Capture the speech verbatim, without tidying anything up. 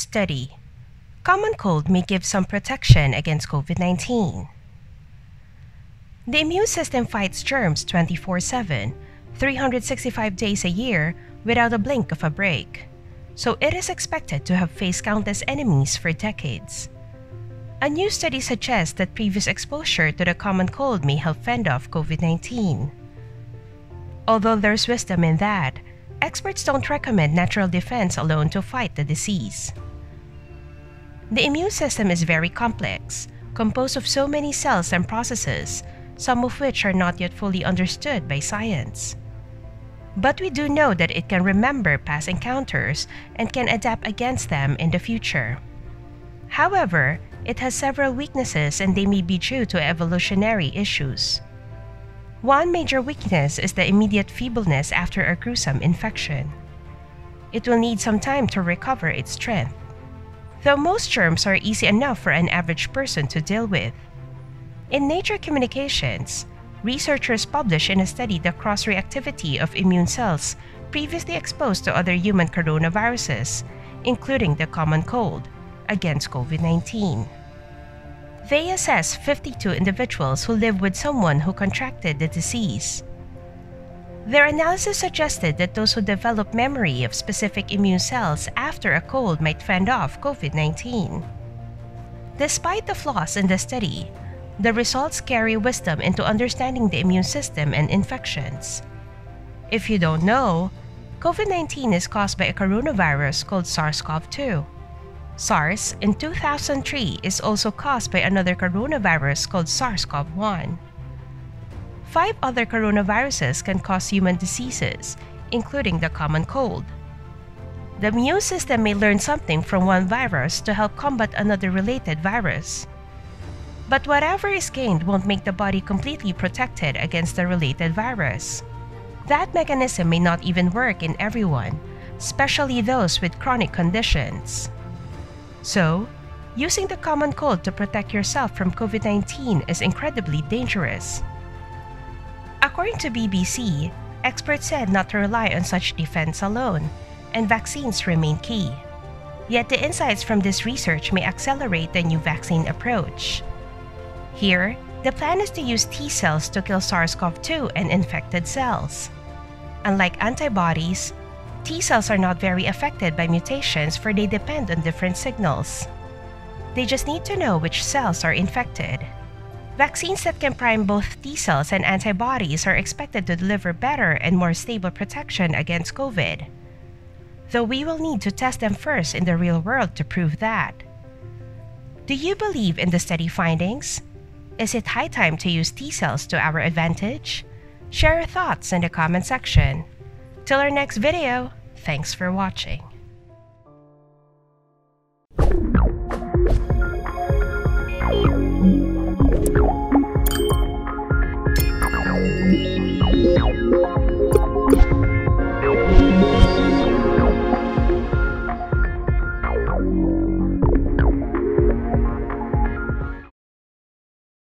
Study. Common cold may give some protection against COVID nineteen. The immune system fights germs twenty-four seven, three hundred sixty-five days a year, without a blink of a break. So it is expected to have faced countless enemies for decades. A new study suggests that previous exposure to the common cold may help fend off COVID nineteen. Although there's wisdom in that, experts don't recommend natural defense alone to fight the disease. The immune system is very complex, composed of so many cells and processes, some of which are not yet fully understood by science. But we do know that it can remember past encounters and can adapt against them in the future. However, it has several weaknesses, and they may be due to evolutionary issues. One major weakness is the immediate feebleness after a gruesome infection. It will need some time to recover its strength. Though most germs are easy enough for an average person to deal with. In Nature Communications, researchers published in a study the cross-reactivity of immune cells previously exposed to other human coronaviruses, including the common cold, against COVID nineteen. They assessed fifty-two individuals who lived with someone who contracted the disease. Their analysis suggested that those who develop memory of specific immune cells after a cold might fend off COVID nineteen. Despite the flaws in the study, the results carry wisdom into understanding the immune system and infections. If you don't know, COVID nineteen is caused by a coronavirus called SARS CoV two. SARS in two thousand three is also caused by another coronavirus called SARS CoV one. Five other coronaviruses can cause human diseases, including the common cold. The immune system may learn something from one virus to help combat another related virus. But whatever is gained won't make the body completely protected against the related virus. That mechanism may not even work in everyone, especially those with chronic conditions. So, using the common cold to protect yourself from COVID nineteen is incredibly dangerous. According to B B C, experts said not to rely on such defense alone, and vaccines remain key. Yet the insights from this research may accelerate the new vaccine approach. Here, the plan is to use T-cells to kill SARS CoV two and infected cells. Unlike antibodies, T-cells are not very affected by mutations, for they depend on different signals. They just need to know which cells are infected. Vaccines that can prime both T-cells and antibodies are expected to deliver better and more stable protection against COVID. Though we will need to test them first in the real world to prove that. Do you believe in the study findings? Is it high time to use T-cells to our advantage? Share your thoughts in the comment section. Till our next video, thanks for watching.